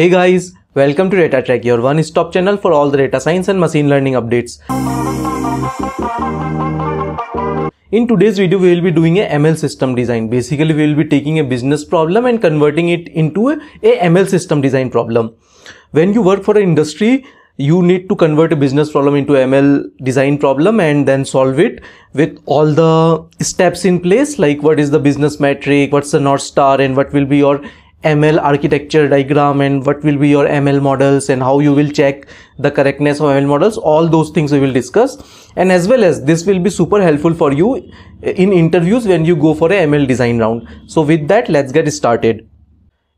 Hey guys, welcome to DataTrek, your one-stop channel for all the data science and machine learning updates. In today's video, we will be doing a ML system design. Basically, we will be taking a business problem and converting it into a ML system design problem. When you work for an industry, you need to convert a business problem into ML design problem and then solve it with all the steps in place, like what is the business metric, what's the North Star, and what will be your ML architecture diagram, and what will be your ML models, and how you will check the correctness of ML models. All those things we will discuss, and as well as this will be super helpful for you in interviews when you go for a ML design round. So with that, let's get started.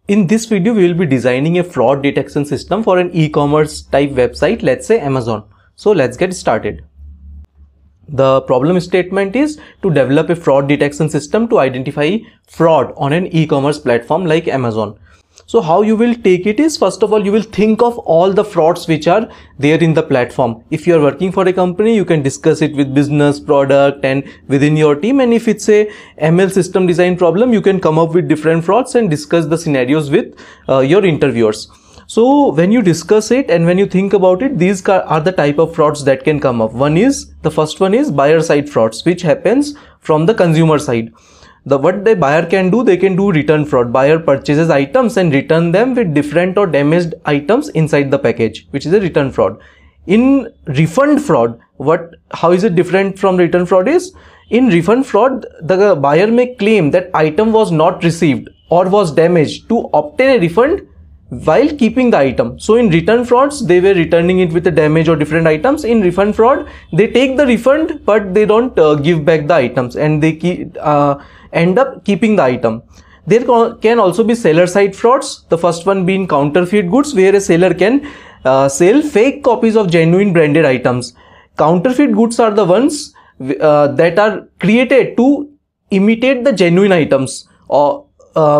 In this video, we will be designing a fraud detection system for an e-commerce type website, let's say Amazon. So let's get started. The problem statement is to develop a fraud detection system to identify fraud on an e-commerce platform like Amazon. So how you will take it is, first of all, you will think of all the frauds which are there in the platform. If you are working for a company, you can discuss it with business, product, and within your team. And if it's a ML system design problem, you can come up with different frauds and discuss the scenarios with your interviewers. So when you discuss it and when you think about it, these are the type of frauds that can come up. The first one is buyer side frauds, which happens from the consumer side. What the buyer can do, they can do return fraud. Buyer purchases items and return them with different or damaged items inside the package, which is a return fraud. In refund fraud, how is it different from return fraud is, in refund fraud, the buyer may claim that item was not received or was damaged to obtain a refund while keeping the item. So in return frauds, they were returning it with a damage or different items. In refund fraud, they take the refund but they don't give back the items, and they end up keeping the item. There can also be seller side frauds. The first one being counterfeit goods, where a seller can sell fake copies of genuine branded items. Counterfeit goods are the ones that are created to imitate the genuine items or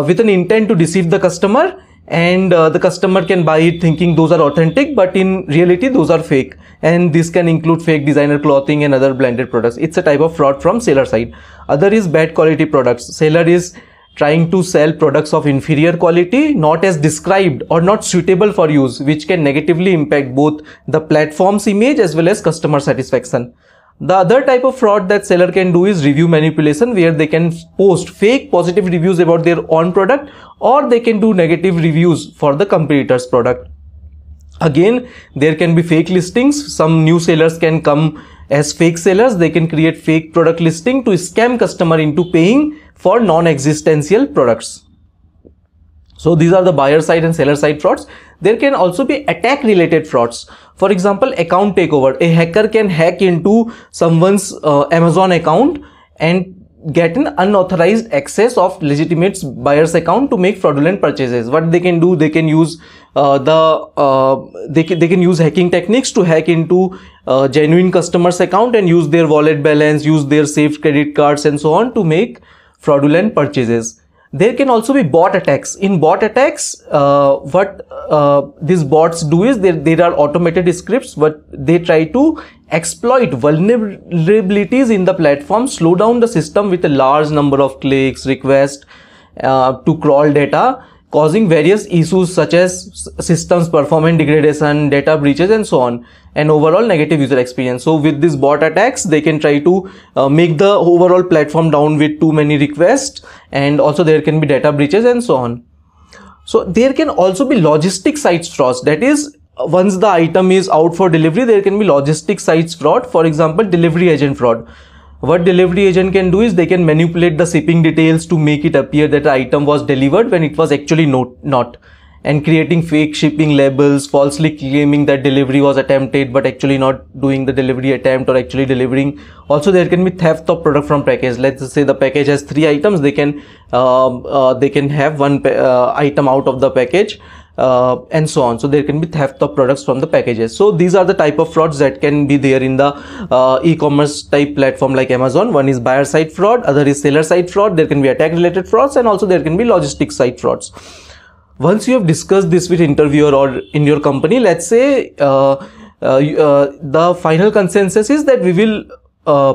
with an intent to deceive the customer, and the customer can buy it thinking those are authentic, but in reality those are fake. And this can include fake designer clothing and other branded products. It's a type of fraud from seller side. Other is bad quality products. Seller is trying to sell products of inferior quality, not as described or not suitable for use, which can negatively impact both the platform's image as well as customer satisfaction. The other type of fraud that seller can do is review manipulation, where they can post fake positive reviews about their own product, or they can do negative reviews for the competitor's product. Again, there can be fake listings. Some new sellers can come as fake sellers. They can create fake product listing to scam customer into paying for non-existential products. So these are the buyer side and seller side frauds. There can also be attack related frauds. For example, account takeover. A hacker can hack into someone's Amazon account and get an unauthorized access of legitimate buyer's account to make fraudulent purchases. What they can do, they can use use hacking techniques to hack into genuine customer's account and use their wallet balance, use their saved credit cards and so on to make fraudulent purchases. There can also be bot attacks. In bot attacks, these bots do is there are automated scripts, but they try to exploit vulnerabilities in the platform, slow down the system with a large number of clicks, requests to crawl data, causing various issues such as systems performance degradation, data breaches and so on, and overall negative user experience. So with these bot attacks, they can try to make the overall platform down with too many requests, and also there can be data breaches and so on. So there can also be logistic side frauds. That is, once the item is out for delivery, there can be logistic side fraud. For example, delivery agent fraud. What delivery agent can do is they can manipulate the shipping details to make it appear that the item was delivered when it was actually not, and creating fake shipping labels, falsely claiming that delivery was attempted but actually not doing the delivery attempt or actually delivering. Also there can be theft of product from package. Let's say the package has 3 items, they can have one item out of the package and so on. So there can be theft of products from the packages. So these are the type of frauds that can be there in the e-commerce type platform like Amazon. One is buyer side fraud, other is seller side fraud. There can be attack related frauds, and also there can be logistic side frauds. Once you have discussed this with interviewer or in your company, let's say the final consensus is that we will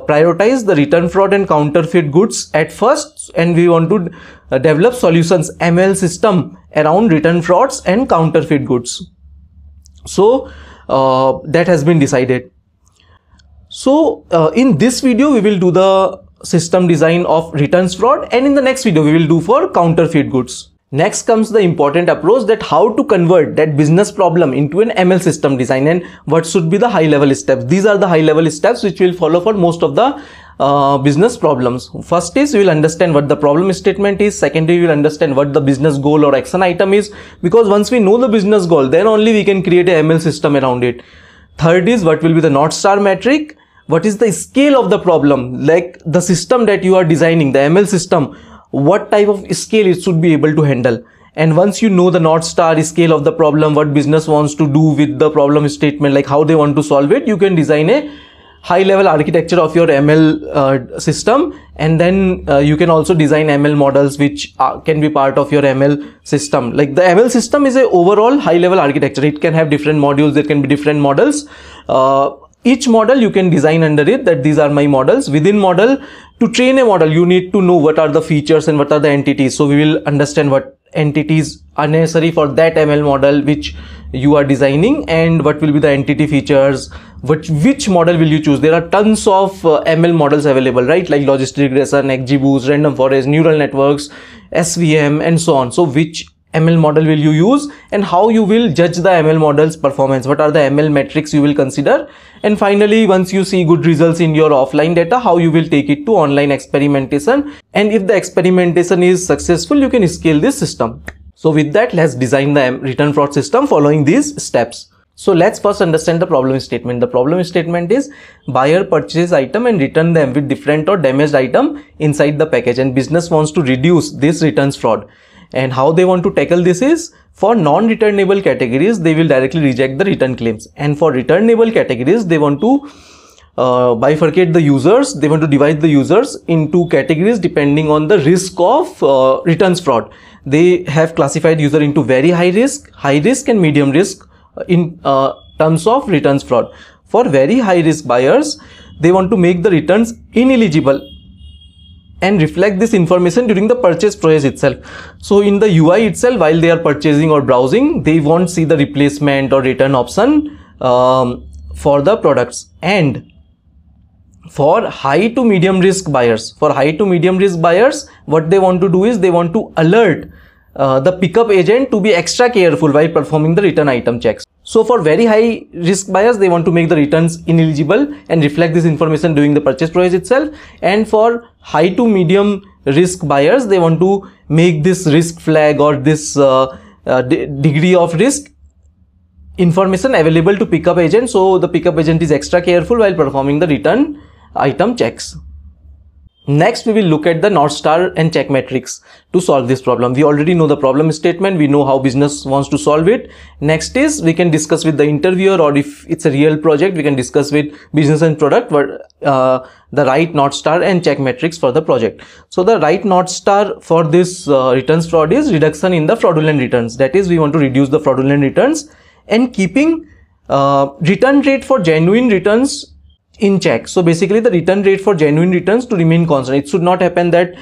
prioritize the return fraud and counterfeit goods at first, and we want to develop solutions, ML system around return frauds and counterfeit goods. So that has been decided. So in this video we will do the system design of returns fraud, and in the next video we will do for counterfeit goods. Next comes the important approach, that how to convert that business problem into an ML system design and what should be the high level steps. These are the high level steps which will follow for most of the business problems. First is you will understand what the problem statement is. Secondly, you will understand what the business goal or action item is, because once we know the business goal, then only we can create an ML system around it. Third is what will be the North Star metric. What is the scale of the problem, like the system that you are designing, the ML system, what type of scale it should be able to handle. And once you know the North Star scale of the problem, what business wants to do with the problem statement, like how they want to solve it, you can design a high level architecture of your ML system, and then you can also design ML models which can be part of your ML system. Like the ML system is a overall high level architecture. It can have different modules, there can be different models. Each model you can design under it, that these are my models. Within model, to train a model you need to know what are the features and what are the entities. So we will understand what entities are necessary for that ML model which you are designing, and what will be the entity features, which model will you choose. There are tons of ML models available, right, like logistic regression, XGBoost, random forest, neural networks, SVM, and so on. So which ML model will you use, and how you will judge the ML model's performance, what are the ML metrics you will consider, and finally once you see good results in your offline data, how you will take it to online experimentation, and if the experimentation is successful you can scale this system. So with that, let's design the return fraud system following these steps. So let's first understand the problem statement. The problem statement is buyer purchases item and return them with different or damaged item inside the package, and business wants to reduce this returns fraud. And how they want to tackle this is, for non-returnable categories they will directly reject the return claims, and for returnable categories they want to bifurcate the users. They want to divide the users into categories depending on the risk of returns fraud. They have classified user into very high risk and medium risk in terms of returns fraud. For very high risk buyers, they want to make the returns ineligible and reflect this information during the purchase process itself. So in the UI itself, while they are purchasing or browsing, they won't see the replacement or return option for the products. And for high to medium risk buyers, what they want to do is they want to alert the pickup agent to be extra careful while performing the return item checks. So for very high risk buyers, they want to make the returns ineligible and reflect this information during the purchase process itself. And for high to medium risk buyers, they want to make this risk flag or this degree of risk information available to pickup agent, so the pickup agent is extra careful while performing the return item checks. Next, we will look at the North Star and check metrics to solve this problem. We already know the problem statement. We know how business wants to solve it. Next is we can discuss with the interviewer, or if it's a real project, we can discuss with business and product the right North Star and check metrics for the project. So the right North Star for this returns fraud is reduction in the fraudulent returns. That is, we want to reduce the fraudulent returns and keeping return rate for genuine returns in check. So basically the return rate for genuine returns to remain constant. It should not happen that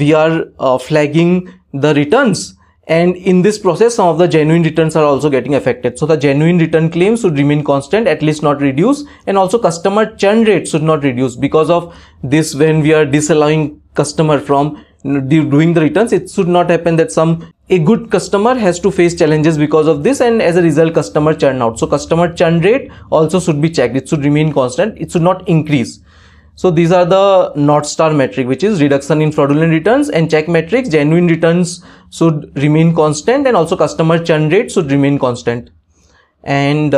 we are flagging the returns, and in this process some of the genuine returns are also getting affected. So the genuine return claims should remain constant, at least not reduce, and also customer churn rate should not reduce. Because of this, when we are disallowing customer from doing the returns, it should not happen that a good customer has to face challenges because of this, and as a result customer churn out. So customer churn rate also should be checked. It should remain constant, it should not increase. So these are the North Star metric, which is reduction in fraudulent returns, and check metrics, genuine returns should remain constant, and also customer churn rate should remain constant. And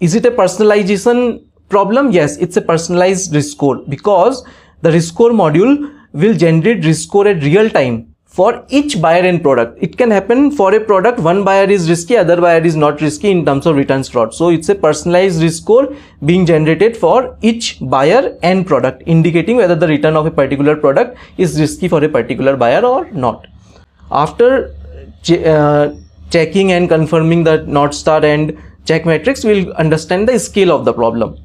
is it a personalization problem? Yes, it's a personalized risk score, because the risk score module will generate risk score at real time for each buyer and product. It can happen for a product, one buyer is risky, other buyer is not risky in terms of returns fraud. So it's a personalized risk score being generated for each buyer and product, indicating whether the return of a particular product is risky for a particular buyer or not. After checking and confirming the North Star and check metrics, we'll understand the scale of the problem.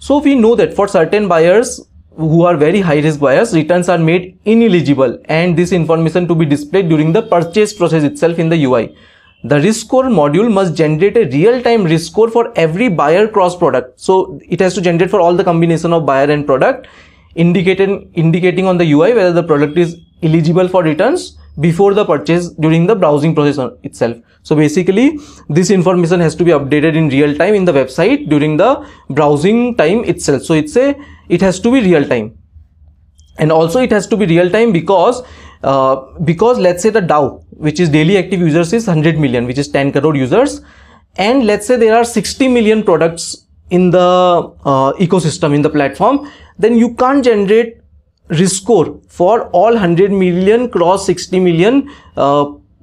So we know that for certain buyers, who are very high risk buyers, returns are made ineligible and this information to be displayed during the purchase process itself in the UI. The risk score module must generate a real-time risk score for every buyer cross product. So it has to generate for all the combination of buyer and product, indicating on the UI whether the product is eligible for returns before the purchase during the browsing process itself. So basically this information has to be updated in real time in the website during the browsing time itself. So it has to be real time. And also it has to be real time because let's say the DAU, which is daily active users, is 100 million, which is 10 crore users, and let's say there are 60 million products in the ecosystem, in the platform, then you can't generate risk score for all 100 million cross 60 million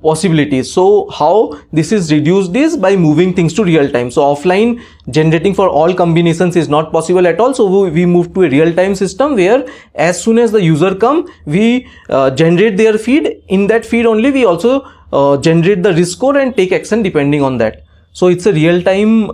possibilities. So how this is reduced is by moving things to real time. So offline generating for all combinations is not possible at all. So we move to a real time system where as soon as the user come, we generate their feed. In that feed only we also generate the risk score and take action depending on that. So it's a real time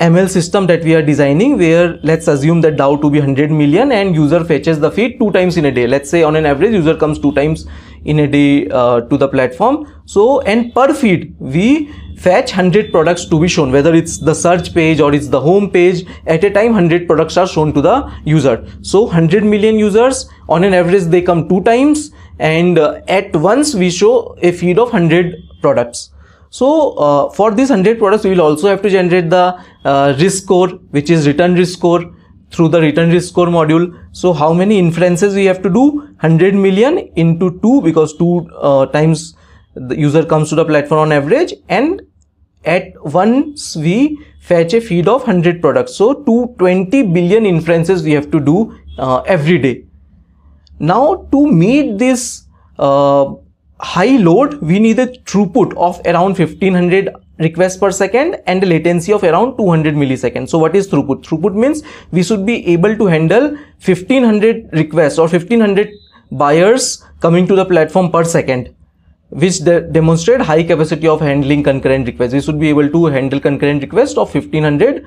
ML system that we are designing, where let's assume that DAU to be 100 million and user fetches the feed 2 times in a day. Let's say on an average user comes 2 times in a day to the platform. So and per feed we fetch 100 products to be shown, whether it's the search page or it's the home page. At a time 100 products are shown to the user. So 100 million users, on an average they come 2 times, and at once we show a feed of 100 products. So for these 100 products we will also have to generate the risk score, which is return risk score, through the return risk score module. So how many inferences we have to do? 100 million into 2, because 2 times the user comes to the platform on average, and at once we fetch a feed of 100 products. So 220 billion inferences we have to do every day. Now to meet this high load, we need a throughput of around 1500 requests per second and a latency of around 200 milliseconds. So what is throughput? Throughput means we should be able to handle 1500 requests or 1500 buyers coming to the platform per second, which demonstrate high capacity of handling concurrent requests. We should be able to handle concurrent requests of 1500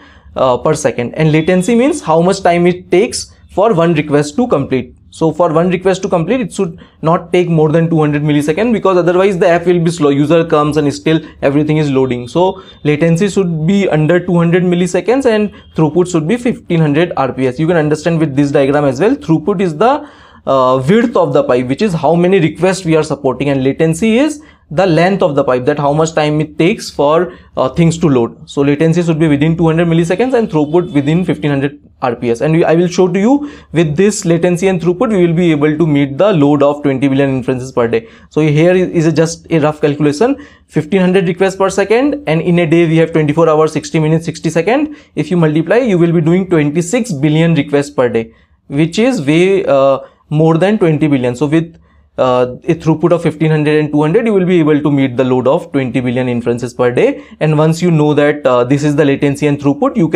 per second. And latency means how much time it takes for one request to complete. So for one request to complete, it should not take more than 200 milliseconds, because otherwise the app will be slow. User comes and still everything is loading. So latency should be under 200 milliseconds and throughput should be 1500 RPS. You can understand with this diagram as well. Throughput is the width of the pipe, which is how many requests we are supporting, and latency is the length of the pipe, that how much time it takes for things to load. So latency should be within 200 milliseconds and throughput within 1500 RPS. And I will show to you with this latency and throughput, we will be able to meet the load of 20 billion inferences per day. So here is just a rough calculation, 1500 requests per second, and in a day we have 24 hours, 60 minutes, 60 seconds. If you multiply, you will be doing 26 billion requests per day, which is way more than 20 billion. So with a throughput of 1500 and 200, you will be able to meet the load of 20 billion inferences per day. And once you know that this is the latency and throughput, you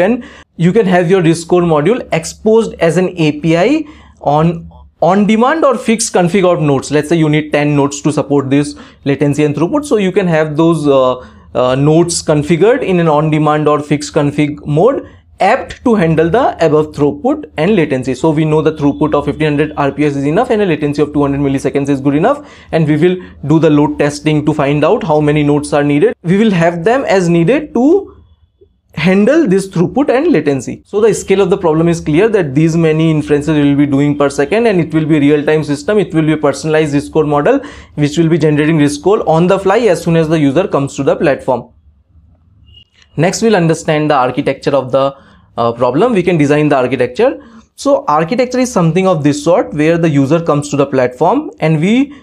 can have your risk score module exposed as an API on demand or fixed config out nodes. Let's say you need 10 nodes to support this latency and throughput, so you can have those nodes configured in an on demand or fixed config mode, apt to handle the above throughput and latency. So we know the throughput of 1500 RPS is enough and a latency of 200 milliseconds is good enough, and we will do the load testing to find out how many nodes are needed. We will have them as needed to handle this throughput and latency. So the scale of the problem is clear, that these many inferences will be doing per second, and it will be a real-time system. It will be a personalized risk score model which will be generating risk score on the fly as soon as the user comes to the platform. Next, we'll understand the architecture of the problem. We can design the architecture. So architecture is something of this sort, where the user comes to the platform and we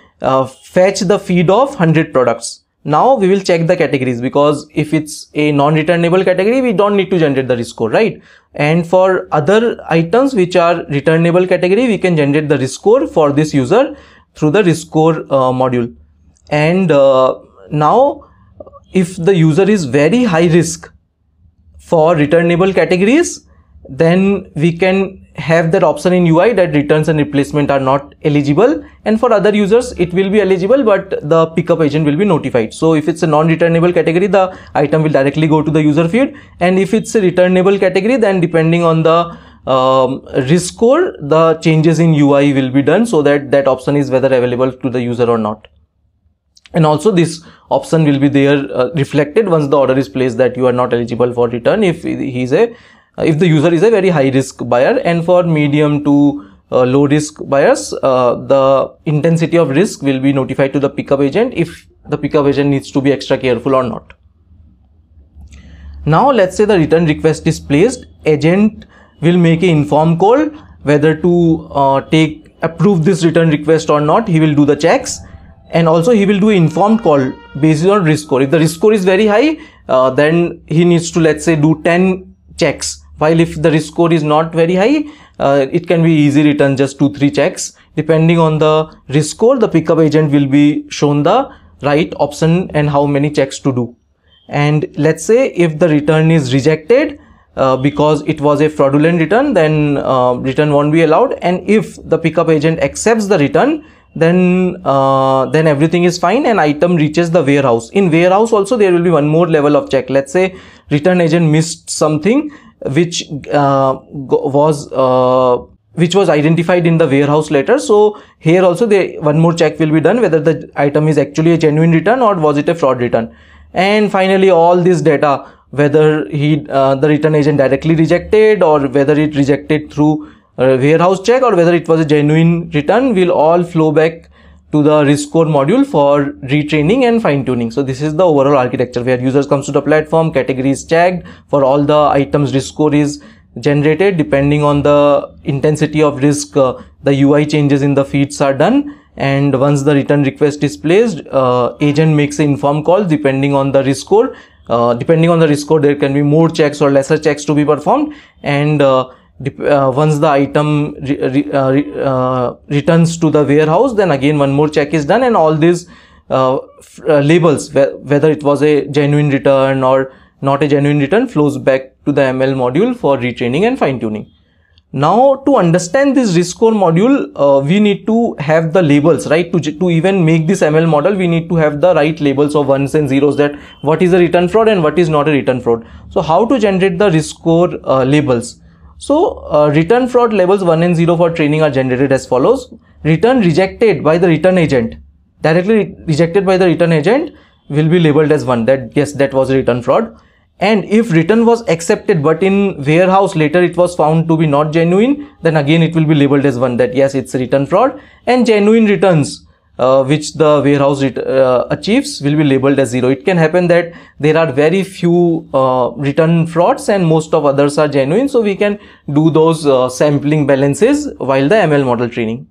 fetch the feed of 100 products. Now we will check the categories, because if it's a non-returnable category, we don't need to generate the risk score, right? And for other items which are returnable category, we can generate the risk score for this user through the risk score module. And now if the user is very high risk for returnable categories, then we can have that option in UI that returns and replacement are not eligible, and for other users it will be eligible, but the pickup agent will be notified. So if it's a non-returnable category, the item will directly go to the user feed, and if it's a returnable category, then depending on the rescore, the changes in UI will be done, so that that option is whether available to the user or not. And also this option will be there reflected once the order is placed, that you are not eligible for return if he is a, if the user is a very high risk buyer. And for medium to low risk buyers, the intensity of risk will be notified to the pickup agent if the pickup agent needs to be extra careful or not. Now let's say the return request is placed, agent will make an inform call whether to approve this return request or not. He will do the checks, and also he will do informed call based on risk score. If the risk score is very high, then he needs to, let's say, do 10 checks, while if the risk score is not very high, it can be easy return just 2-3 checks. Depending on the risk score, the pickup agent will be shown the right option and how many checks to do. And let's say if the return is rejected because it was a fraudulent return, then return won't be allowed. And if the pickup agent accepts the return, then everything is fine and item reaches the warehouse. In warehouse also there will be one more level of check. Let's say return agent missed something which was identified in the warehouse later. So here also one more check will be done, whether the item is actually a genuine return or was it a fraud return. And finally all this data, whether the return agent directly rejected or whether it rejected through warehouse check or whether it was a genuine return, will all flow back to the risk score module for retraining and fine tuning. So this is the overall architecture where users comes to the platform, category is checked for all the items, risk score is generated. Depending on the intensity of risk, the UI changes in the feeds are done. And once the return request is placed, agent makes an informed call depending on the risk score. Depending on the risk score, there can be more checks or lesser checks to be performed. And once the item returns to the warehouse, then again one more check is done. And all these labels, whether it was a genuine return or not a genuine return, flows back to the ML module for retraining and fine tuning. Now, to understand this risk score module, we need to have the labels, right? To even make this ML model, we need to have the right labels of ones and zeros, that what is a return fraud and what is not a return fraud. So how to generate the risk score labels? So return fraud labels 1 and 0 for training are generated as follows. Return rejected by the return agent, directly rejected by the return agent, will be labeled as 1, that yes, that was a return fraud. And if return was accepted but in warehouse later it was found to be not genuine, then again it will be labeled as 1, that yes, it's a return fraud. And genuine returns which the warehouse achieves will be labeled as 0. It can happen that there are very few return frauds and most of others are genuine, so we can do those sampling balances while the ML model training.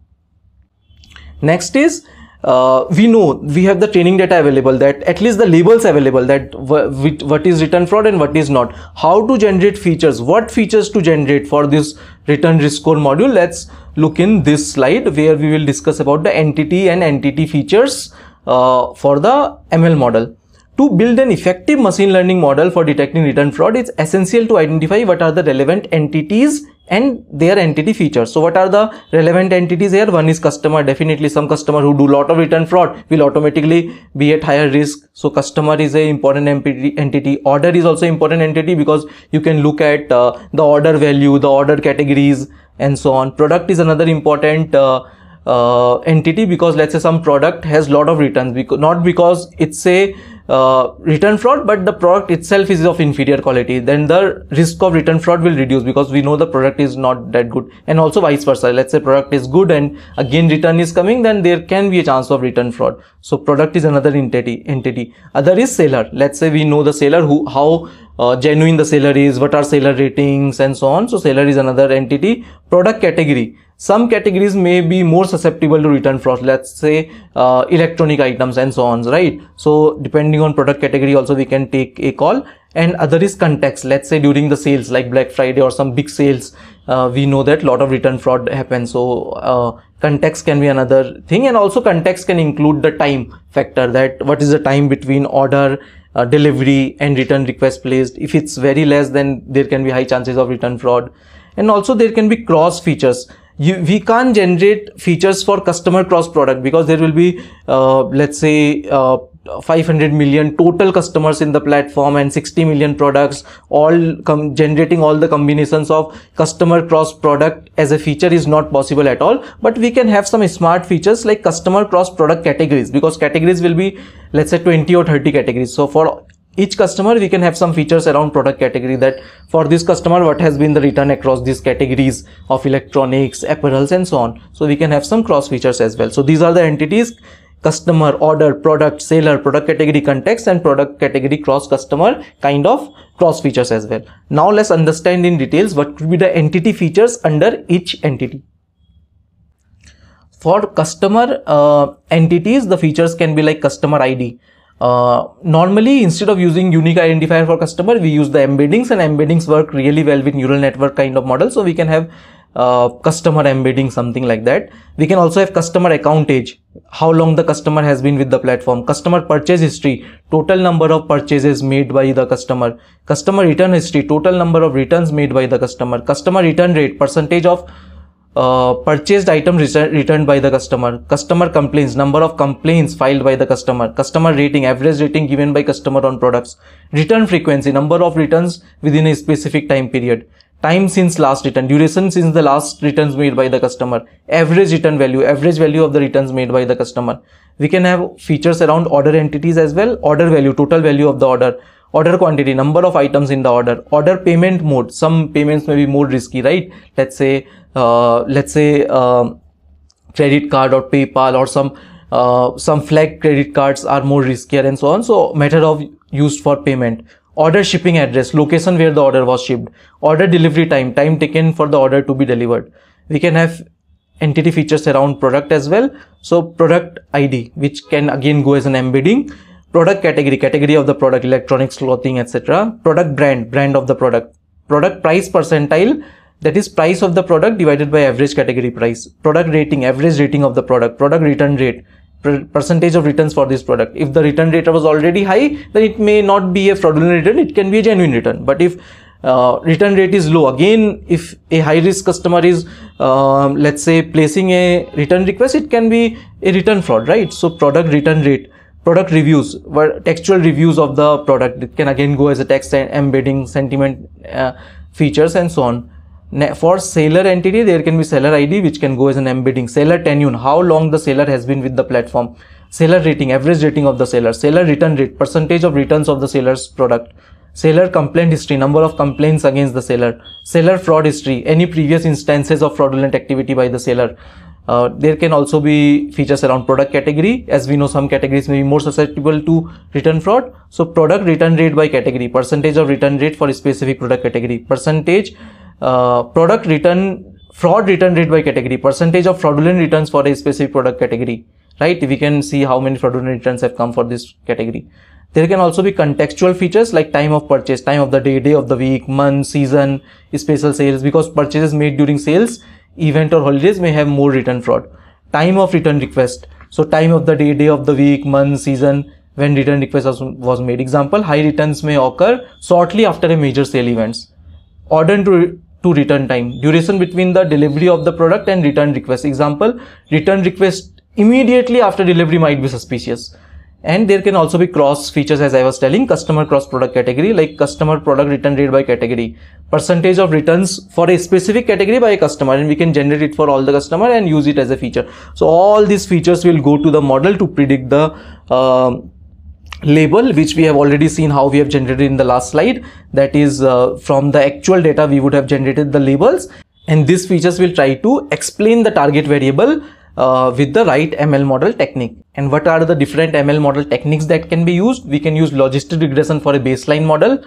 Next is, we have the training data available, that at least the labels available, that what is return fraud and what is not. How to generate features, what features to generate for this return risk score module? Let's look in this slide where we will discuss about the entity and entity features for the ML model. To build an effective machine learning model for detecting return fraud, it's essential to identify what are the relevant entities and their entity features. So what are the relevant entities here? One is customer. Definitely some customer who do lot of return fraud will automatically be at higher risk. So customer is an important entity. Order is also important entity because you can look at the order value, the order categories and so on. Product is another important entity because let's say some product has lot of returns, because not because it's a return fraud, but the product itself is of inferior quality, then the risk of return fraud will reduce because we know the product is not that good. And also vice versa, let's say product is good and again return is coming, then there can be a chance of return fraud. So product is another entity. Other is seller. Let's say we know the seller, who how genuine the seller is, what are seller ratings and so on. So seller is another entity. Product category. Some categories may be more susceptible to return fraud, let's say electronic items and so on, right? So depending on product category also we can take a call. And other is context. Let's say during the sales like Black Friday or some big sales, we know that lot of return fraud happens. So context can be another thing. And also context can include the time factor, that what is the time between order, delivery and return request placed. If it's very less, then there can be high chances of return fraud. And also there can be cross features. We can't generate features for customer cross product because there will be let's say 500 million total customers in the platform and 60 million products, all generating all the combinations of customer cross product as a feature is not possible at all. But we can have some smart features like customer cross product categories, because categories will be, let's say, 20 or 30 categories. So for each customer we can have some features around product category, that for this customer what has been the return across these categories of electronics, apparels and so on. So we can have some cross features as well. So these are the entities: customer, order, product, seller, product category, context, and product category cross customer, kind of cross features as well. Now let's understand in details what could be the entity features under each entity. For customer entities, the features can be like customer ID. Normally, instead of using unique identifier for customer, we use the embeddings, and embeddings work really well with neural network kind of model. So we can have customer embedding, something like that. We can also have customer account age, how long the customer has been with the platform, customer purchase history, total number of purchases made by the customer, customer return history, total number of returns made by the customer, customer return rate, percentage of purchased item returned by the customer, customer complaints, number of complaints filed by the customer, customer rating, average rating given by customer on products, return frequency, number of returns within a specific time period, time since last return, duration since the last returns made by the customer, average return value, average value of the returns made by the customer. We can have features around order entities as well: order value, total value of the order, order quantity, number of items in the order, order payment mode. Some payments may be more risky, right? Let's say credit card or PayPal or some flag credit cards are more riskier and so on. So method of used for payment, order shipping address, location where the order was shipped, order delivery time, time taken for the order to be delivered. We can have entity features around product as well. So product ID, which can again go as an embedding, product category, category of the product, electronics, clothing, etc. Product brand, brand of the product, product price percentile, that is price of the product divided by average category price, product rating, average rating of the product, product return rate, percentage of returns for this product. If the return rate was already high, then it may not be a fraudulent return, it can be a genuine return. But if return rate is low, again if a high risk customer is let's say placing a return request, it can be a return fraud, right? So product return rate, product reviews, were textual reviews of the product, it can again go as a text and embedding, sentiment features and so on. For seller entity, there can be seller ID, which can go as an embedding, seller tenure, how long the seller has been with the platform, seller rating, average rating of the seller, seller return rate, percentage of returns of the seller's product, seller complaint history, number of complaints against the seller, seller fraud history, any previous instances of fraudulent activity by the seller. There can also be features around product category. As we know, some categories may be more susceptible to return fraud. So product return rate by category, percentage of return rate for a specific product category, percentage product return fraud return rate by category, percentage of fraudulent returns for a specific product category, right? We can see how many fraudulent returns have come for this category. There can also be contextual features like time of purchase, time of the day of the week, month, season, special sales, because purchases made during sales, event or holidays may have more return fraud. Time of return request, so time of the day of the week, month, season when return request was made. Example, high returns may occur shortly after a major sale events. Order to return time, duration between the delivery of the product and return request. Example, return request immediately after delivery might be suspicious. And there can also be cross features, as I was telling, customer cross product category, like customer product return rate by category, percentage of returns for a specific category by a customer, and we can generate it for all the customer and use it as a feature. So all these features will go to the model to predict the label, which we have already seen how we have generated in the last slide. That is from the actual data we would have generated the labels, and these features will try to explain the target variable with the right ML model technique. And what are the different ML model techniques that can be used? We can use logistic regression for a baseline model,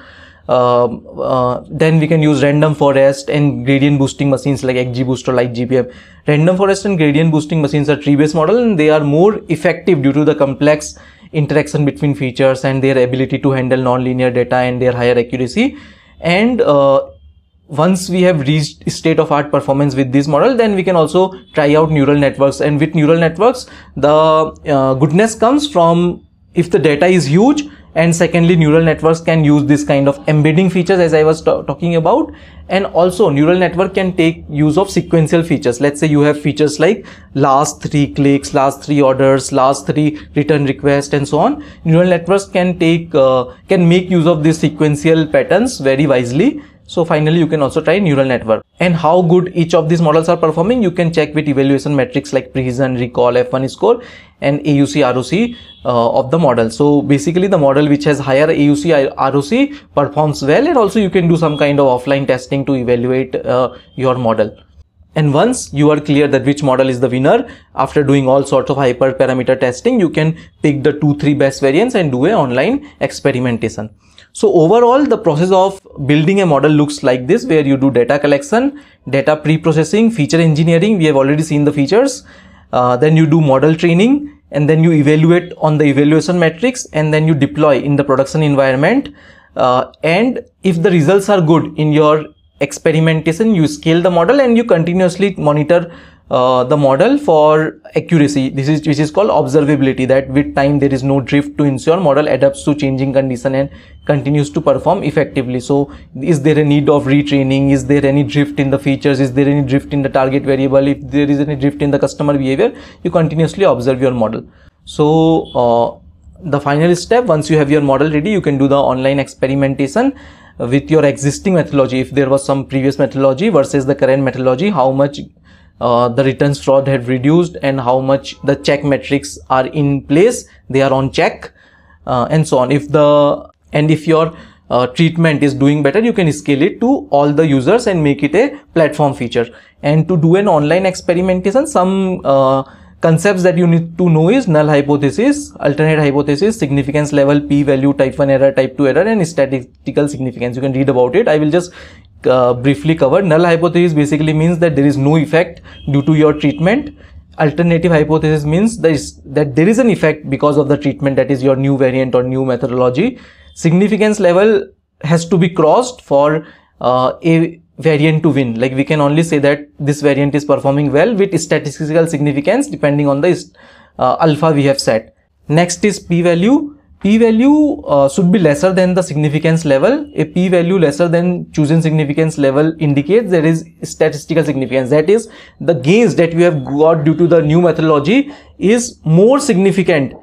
then we can use random forest and gradient boosting machines like XGBoost or like GBM. Random forest and gradient boosting machines are tree based model, and they are more effective due to the complex interaction between features and their ability to handle non-linear data and their higher accuracy. And once we have reached state of art performance with this model, then we can also try out neural networks, and with neural networks the goodness comes from if the data is huge And secondly, neural networks can use this kind of embedding features, as I was talking about. And also neural network can take use of sequential features. Let's say you have features like last 3 clicks, last 3 orders, last 3 return requests, and so on. Neural networks can take can make use of these sequential patterns very wisely. So finally, you can also try neural network. And how good each of these models are performing, you can check with evaluation metrics like precision, recall, F1 score, and AUC, ROC of the model. So basically, the model which has higher AUC, ROC performs well, and also you can do some kind of offline testing to evaluate your model. And once you are clear that which model is the winner, after doing all sorts of hyperparameter testing, you can pick the 2-3 best variants and do an online experimentation. So overall, the process of building a model looks like this, where you do data collection, data pre-processing, feature engineering. We have already seen the features. Then you do model training, and then you evaluate on the evaluation metrics, and then you deploy in the production environment. And if the results are good in your experimentation, you scale the model, and you continuously monitor the model for accuracy. This is which is called observability, that with time there is no drift, to ensure model adapts to changing condition and continues to perform effectively. So is there a need of retraining? Is there any drift in the features? Is there any drift in the target variable? If there is any drift in the customer behavior, you continuously observe your model. So the final step, once you have your model ready, you can do the online experimentation with your existing methodology. If there was some previous methodology versus the current methodology, how much the returns fraud had reduced, and how much the check metrics are in place, they are on check, and so on. If your treatment is doing better, you can scale it to all the users and make it a platform feature. And to do an online experimentation, some concepts that you need to know is null hypothesis, alternate hypothesis, significance level, p-value, type 1 error, type 2 error, and statistical significance. You can read about it. I will just briefly cover. Null hypothesis basically means that there is no effect due to your treatment. Alternative hypothesis means that there is an effect because of the treatment, that is your new variant or new methodology. Significance level has to be crossed for a variant to win. Like, we can only say that this variant is performing well with statistical significance depending on the alpha we have set. Next is p-value. P-value should be lesser than the significance level. A p-value lesser than chosen significance level indicates there is statistical significance. That is, the gains that we have got due to the new methodology is more significant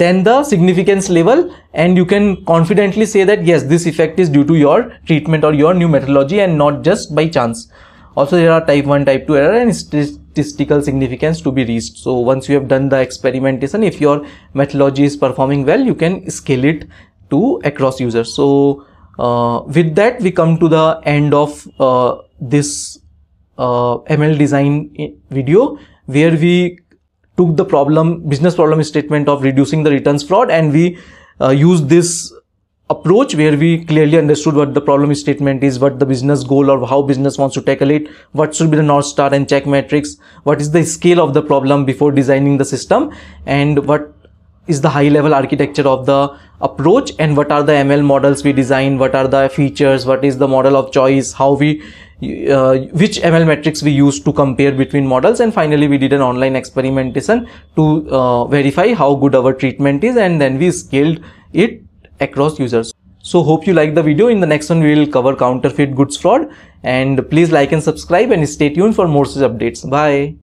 than the significance level, and you can confidently say that yes, this effect is due to your treatment or your new methodology and not just by chance. Also, there are type 1, type 2 error and statistical significance to be reached. So once you have done the experimentation, if your methodology is performing well, you can scale it to across users. So with that, we come to the end of this ML design video, where we took the business problem statement of reducing the returns fraud, and we used this approach where we clearly understood what the problem statement is, what the business goal or how business wants to tackle it, what should be the North Star and check metrics, what is the scale of the problem before designing the system, and what is the high level architecture of the approach, and what are the ML models we design, what are the features, what is the model of choice, how we which ML metrics we use to compare between models, and finally we did an online experimentation to verify how good our treatment is, and then we scaled it across users. So hope you like the video. In the next one, we will cover counterfeit goods fraud, and please like and subscribe and stay tuned for more such updates. Bye.